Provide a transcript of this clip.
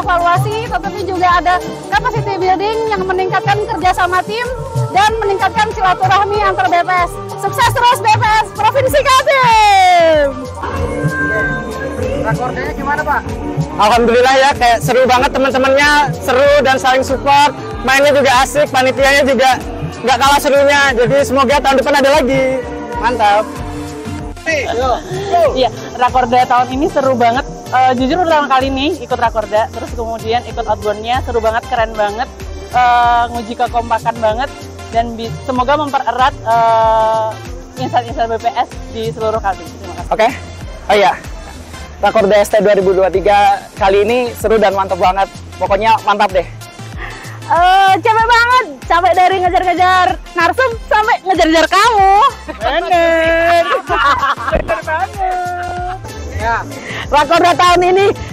evaluasi, tetapi juga ada capacity building yang meningkatkan kerjasama tim dan meningkatkan silaturahmi antar BPS. Sukses terus BPS Provinsi Kaltim. Rakordanya gimana, Pak? Alhamdulillah ya, kayak seru banget, teman-temannya seru dan saling support, mainnya juga asik, panitianya juga nggak kalah serunya. Jadi semoga tahun depan ada lagi. Mantap. Iya, Rakorda tahun ini seru banget. Jujur pertama kali nih ikut Rakorda, terus kemudian ikut outbound-nya seru banget, keren banget, nguji kekompakan banget, dan semoga mempererat insan-insan BPS di seluruh Kaltim. Terima kasih. Oke. Oh iya, Rakorda ST 2023 kali ini seru dan mantap banget. Pokoknya mantap deh. Capek banget, capek dari ngejar-ngejar narsum sampai ngejar-ngejar kamu. Bener. Bener banget. Ya. Rakorda tahun ini